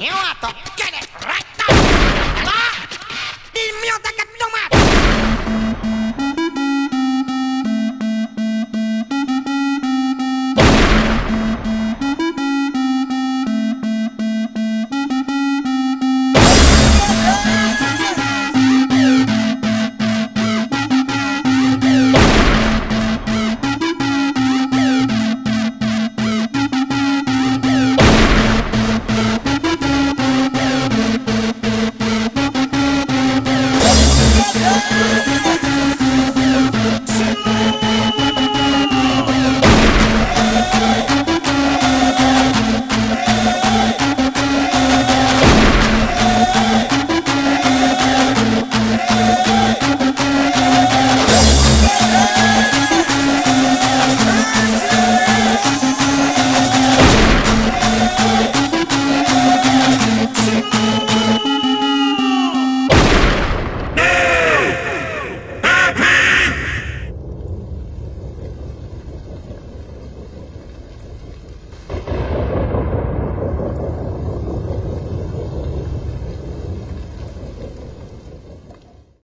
You have to get it right.